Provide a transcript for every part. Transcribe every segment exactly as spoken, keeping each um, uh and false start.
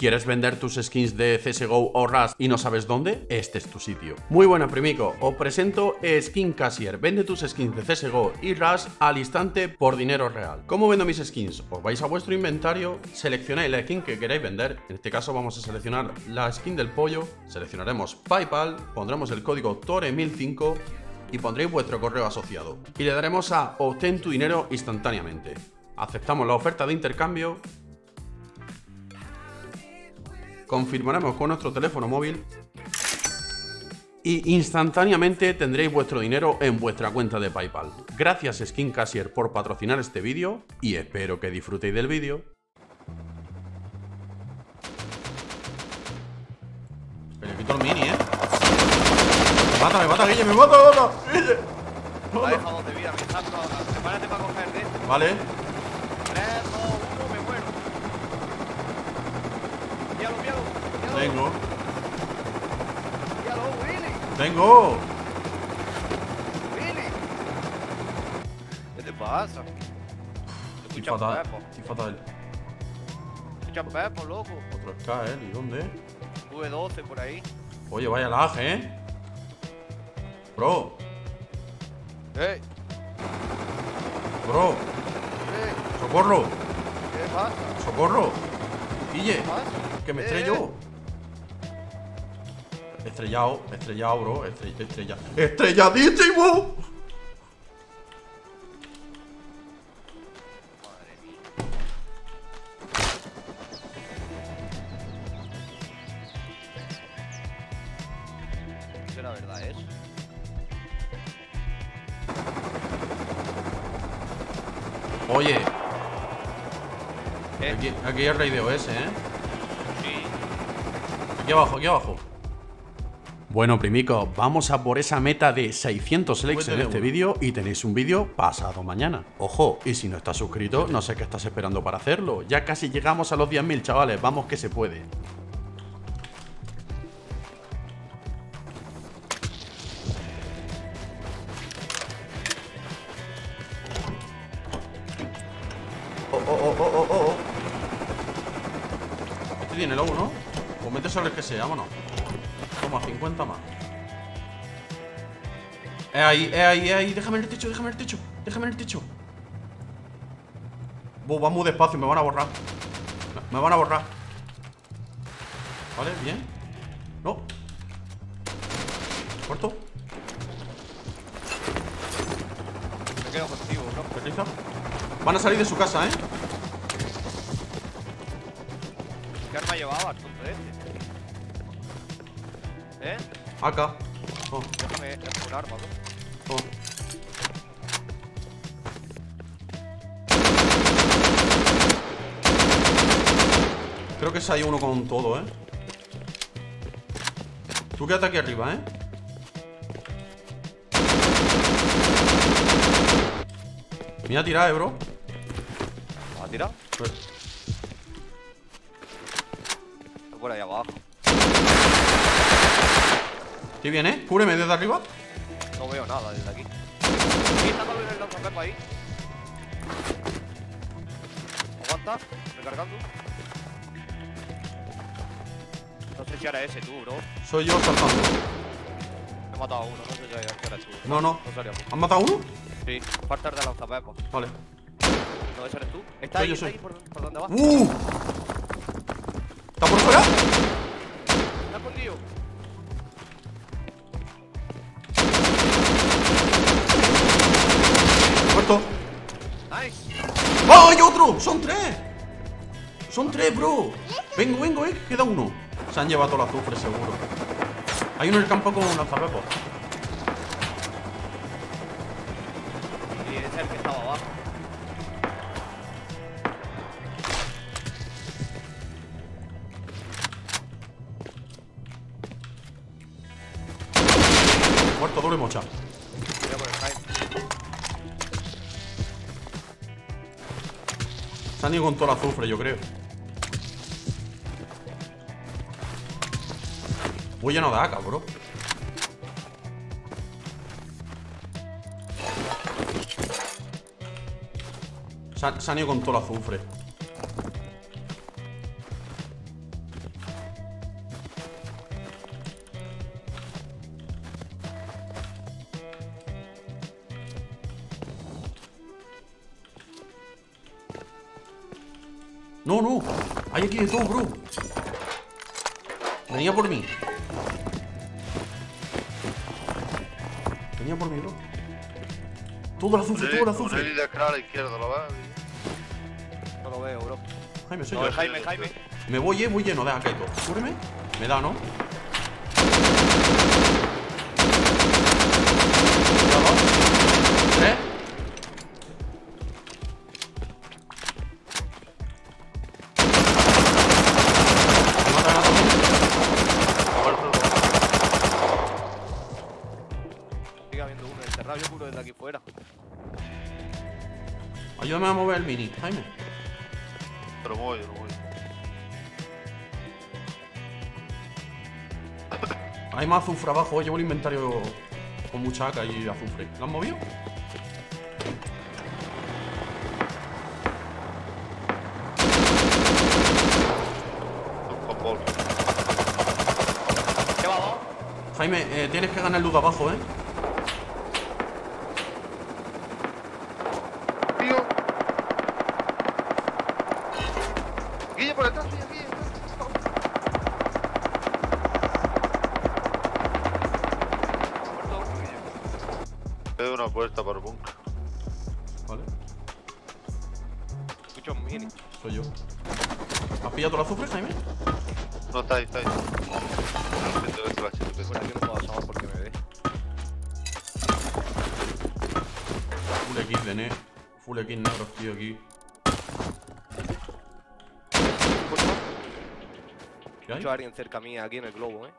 ¿Quieres vender tus skins de C S G O o Rust y no sabes dónde? Este es tu sitio. Muy buena, primico, os presento Skin Cashier. Vende tus skins de C S G O y Rust al instante por dinero real. ¿Cómo vendo mis skins? Os vais a vuestro inventario, seleccionáis la skin que queréis vender. En este caso vamos a seleccionar la skin del pollo, seleccionaremos PayPal, pondremos el código T O R E mil cero cero cinco y pondréis vuestro correo asociado. Y le daremos a obtén tu dinero instantáneamente. Aceptamos la oferta de intercambio. Confirmaremos con nuestro teléfono móvil y instantáneamente tendréis vuestro dinero en vuestra cuenta de PayPal. Gracias Skin Cashier por patrocinar este vídeo y espero que disfrutéis del vídeo. Pero quito el mini, ¿eh? Me mata, me mata, Guille, me mata, me mata. Guille. No, no. La he dejado de vida, pensando. Prepárate para coger de este. Vale. tres, dos, uno, me muero. Míralo, míralo, míralo. Tengo. Míralo, Willy. Tengo. Willy. ¿Qué te pasa? Estoy fatal. Estoy fatal. Escucha Pepo, loco. Otro K, ¿eh? ¿Y dónde? V doce por ahí. Oye, vaya lag, ¿eh? Bro. Hey. Bro. ¿Qué? Socorro. ¿Qué pasa? Socorro. Guille. ¿Qué pasa? Que me estrello. ¿Eh? Estrellado, estrellado, bro. Estre estrella. ¡Estrelladísimo! Madre mía. Eso la verdad es. Oye, ¿eh? Aquí, aquí hay el rey de O S, ¿eh? Sí. Aquí abajo, aquí abajo. Bueno, primico, vamos a por esa meta de seiscientos likes en este vídeo y tenéis un vídeo pasado mañana. Ojo, y si no estás suscrito, no sé qué estás esperando para hacerlo. Ya casi llegamos a los diez mil, chavales, vamos que se puede. Tiene el lobo, ¿no? Pues mete sobre el que sea, vámonos. Toma, cincuenta más. Eh, ahí, eh, ahí, eh, ahí. Déjame en el techo, déjame en el techo. Déjame en el techo. Buh, va muy despacio, me van a borrar. Me, me van a borrar. Vale, bien. No. Corto. Me quedo contigo, ¿no? Perliza. Van a salir de su casa, ¿eh? ¿Qué arma llevabas contra este? ¿Eh? Acá. Oh. Déjame un arma, ¿no? Oh. Creo que se hay uno con todo, ¿eh? Tú quédate aquí arriba, ¿eh? Me ha tirado, ¿eh, bro? ¿Me ha tirado? Pues... por ahí abajo. Estoy bien, ¿eh? Cúbreme desde arriba. No veo nada desde aquí. Ahí. Aguanta, recargando. No sé si era ese tú, bro. Soy yo saltando. He matado a uno, no sé si era tú. No, no. ¿Has matado a uno? Sí, falta de lanzapepas. Vale. No, ese eres tú. Está ahí, está ahí por, por donde vas. ¡Uh! ¿Está por fuera? Está escondido. Muerto. Nice. ¡Oh, hay otro! ¡Son tres! ¡Son tres, bro! Vengo, vengo, eh. Queda uno. Se han llevado todo el azufre, seguro. Hay uno en el campo con un lanzapepos. Y ese es el que estaba abajo. Muerto, doble mocha. Voy a por el time. Se han ido con todo el azufre, yo creo. Voy lleno de A K, bro. Se han, se han ido con todo el azufre. No, no, hay aquí de todo, bro. Venía por mí. Venía por mí, bro. Todo el azufre, todo el azufre. El líder claro a la izquierda, ¿lo ves? No lo veo, bro. Jaime, soy no, yo. Jaime, Jaime. Me voy, eh, muy lleno, deja quieto. Cúbreme. Me da, ¿no? ¿Tres? Ayúdame a mover el mini, Jaime. Pero voy, pero voy. Hay más azufre abajo, llevo el inventario con mucha aca y azufre. ¿Lo han movido? ¿Qué va? Jaime, eh, tienes que ganar luz abajo, eh. Puerta para bunker. Vale. Escucho un mini. Soy yo. ¿Has pillado el azufre, Jaime? No, está ahí, está ahí. Bueno, yo no puedo asomar porque me ve. Full X de ne. Full X negros, tío, aquí. ¿Qué hay? Escucho a alguien cerca mía aquí en el globo, eh.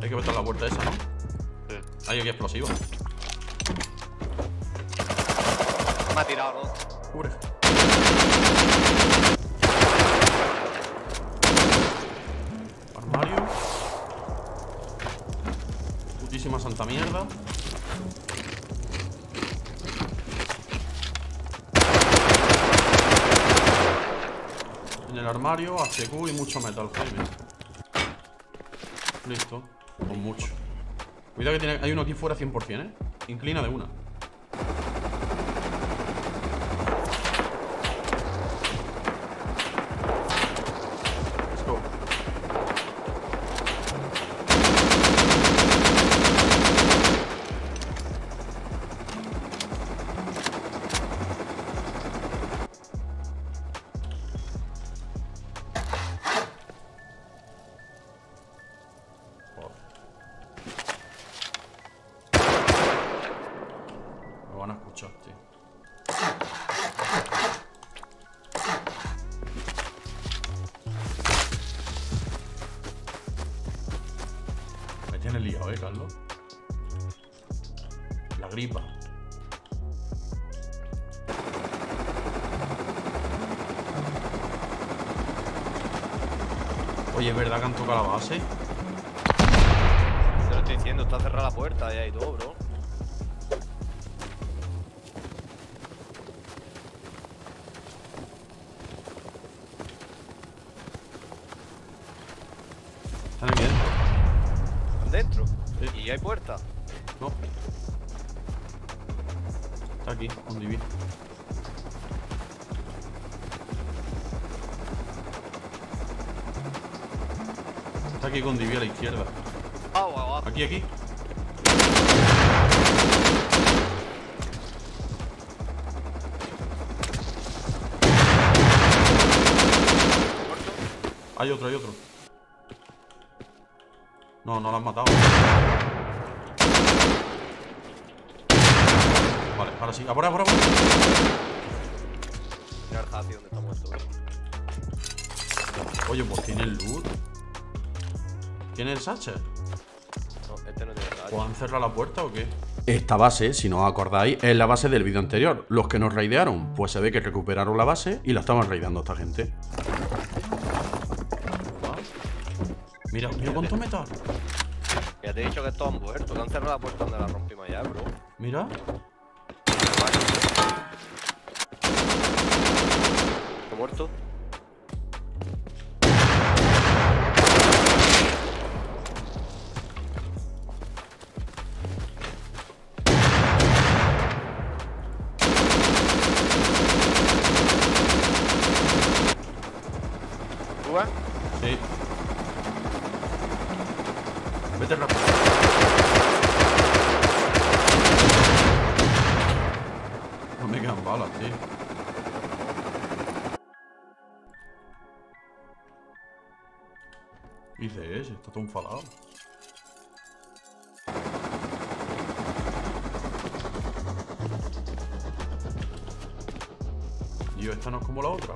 Hay que botar la puerta esa, ¿no? Sí. Hay aquí explosivos. Me ha tirado, ¿no? Cubre. Armario. Putísima santa mierda. En el armario, H Q y mucho metal, Jaime. Listo. Con mucho. Cuidado que tiene... hay uno aquí fuera cien por cien, eh. Inclina de una. Let's go. La gripa. Oye, ¿es verdad que han tocado la base? Te lo estoy diciendo, está cerrada la puerta ya y todo, bro. Están aquí dentro. ¿Están dentro? Sí. ¿Y hay puerta? No. Está aquí, un divi. Está aquí con divi a la izquierda. Aquí, aquí. Hay otro, hay otro. No, no lo han matado. Vale, ahora sí, ahora, ahora, ahora. Mira el hacia donde está muerto, bro. Oye, pues tiene el loot. ¿Tiene el Satcher? No, este no tiene el Satcher. ¿O han cerrado la puerta o qué? Esta base, si no os acordáis, es la base del vídeo anterior. Los que nos raidearon, pues se ve que recuperaron la base y la estaban raideando esta gente. Mira, mira cuánto metal. Ya te he dicho que estos han muerto, que han cerrado la puerta donde la rompimos ya, bro. Mira. ¿Está muerto? que dices? Está todo enfadado. Tío, esta no es como la otra.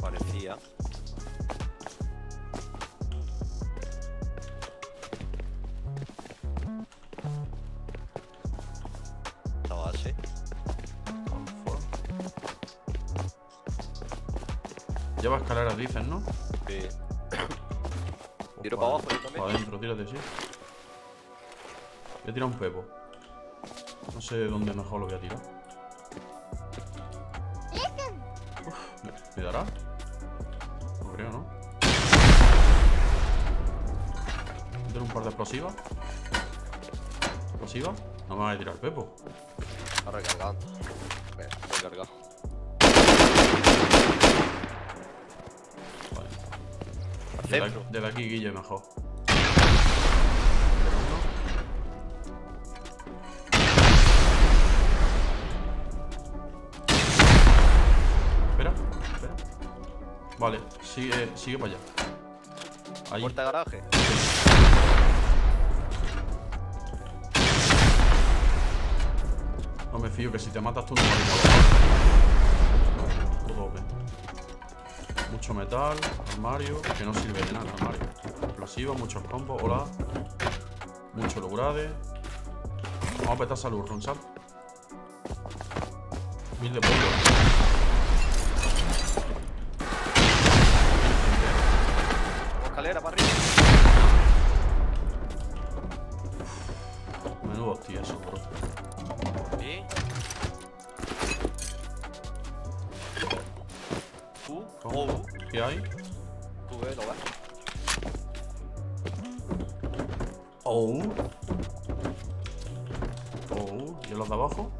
Parecía. Lleva escaleras, dicen, ¿no? Sí. Tiro para abajo yo también. Para adentro, tírate, sí. Voy a tirar un pepo. No sé dónde mejor lo voy a tirar. Uf, ¿me, ¿me dará? No creo, ¿no? Voy a tirar un par de explosivas. ¿Explosivas? No me van a tirar el pepo. Está recargando. Venga, recargado. Desde aquí, Guille, mejor. Espera, espera. Vale, sigue, sigue para allá. Ahí. Puerta de garaje. No me fío que si te matas tú no me lo hagas. Mucho metal, armario, que no sirve de nada, armario. Explosivos, muchos combos, hola. Mucho lograde. Vamos a petar salud, Ronsal. Mil de polvo. Escalera para arriba. Menudo hostia eso, bro. ¿Y? Oh, ¿qué hay? Tú ves, lo ves. Oh. Oh. ¿Y los de abajo?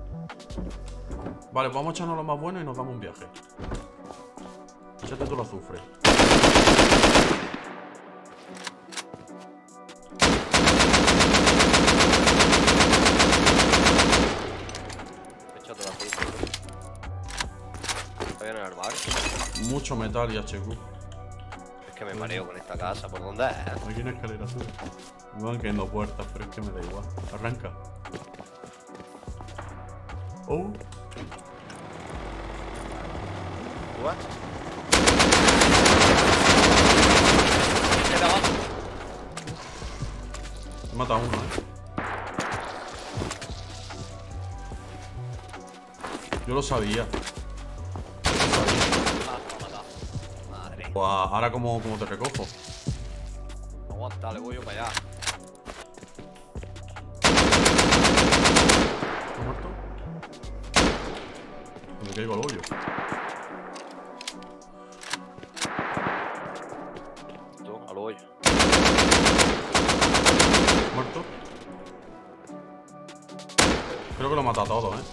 Vale, vamos a echarnos lo más bueno y nos damos un viaje. Échate tú el azufre. Échate el azufre. Está bien en el armario. Mucho metal y H Q. Es que me mareo con esta casa, ¿por dónde es? Aquí una escalera azul. Me van cayendo puertas, pero es que me da igual. Arranca. Oh. ¿What? He matado a uno, eh. Yo lo sabía. Ahora como, como te recojo. Aguanta, le voy yo para allá. ¿Estás muerto? Me caigo al hoyo. Yo, al hoyo. ¿Muerto? Creo que lo he matado a todos, eh.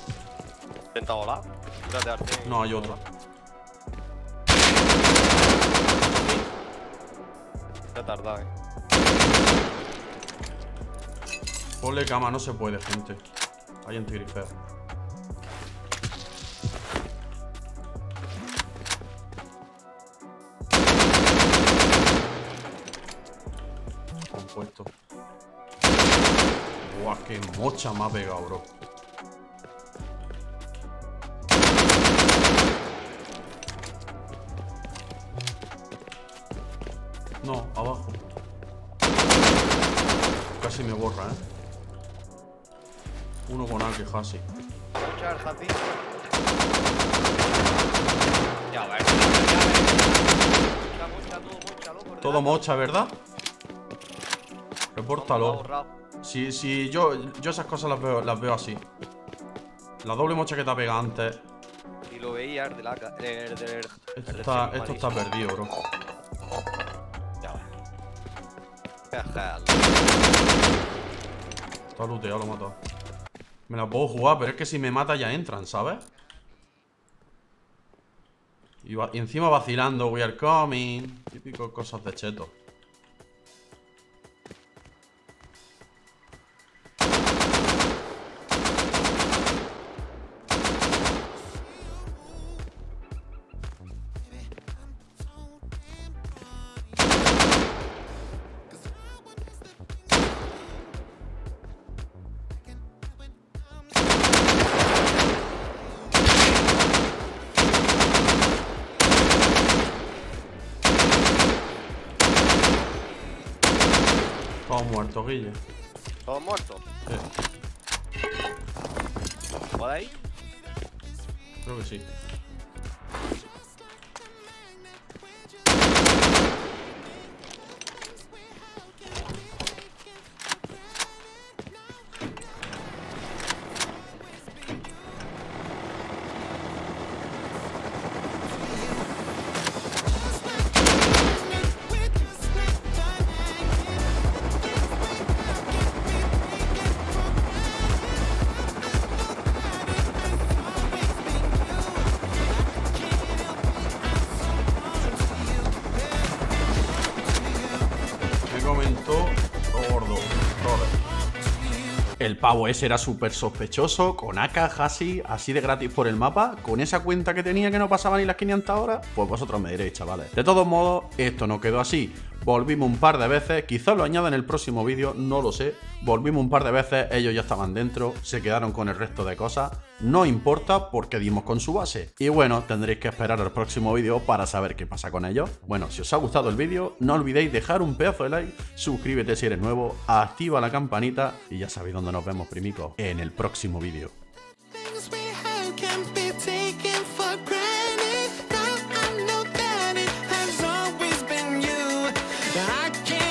¿Intenta volar? No, hay otro. Tardar, eh. Ponle cama, no se puede, gente. Hay antigrifeo. Compuesto. Guau, qué mocha me ha pegado, bro. No, abajo. Casi me borra, eh. Uno con A que casi. Todo mocha, ¿verdad? Repórtalo. Si, si yo, yo esas cosas las veo, las veo así. La doble mocha que te pega antes. Y lo veía el de la... Esto está perdido, bro. Está looteado, lo he matado. Me la puedo jugar, pero es que si me mata ya entran, ¿sabes? Y, va y encima vacilando, we are coming. Típico cosas de cheto. Todos muertos, Guille. ¿Todos muertos? Sí. ¿Podéis? Creo que sí. El pavo ese era súper sospechoso, con A K, así, así de gratis por el mapa, con esa cuenta que tenía que no pasaba ni las quinientas horas, pues vosotros me diréis, chavales. De todos modos, esto no quedó así. Volvimos un par de veces, quizás lo añada en el próximo vídeo, no lo sé. Volvimos un par de veces, ellos ya estaban dentro, se quedaron con el resto de cosas. No importa porque dimos con su base. Y bueno, tendréis que esperar al próximo vídeo para saber qué pasa con ellos. Bueno, si os ha gustado el vídeo, no olvidéis dejar un pedazo de like, suscríbete si eres nuevo, activa la campanita y ya sabéis dónde nos vemos, primicos, en el próximo vídeo. I can't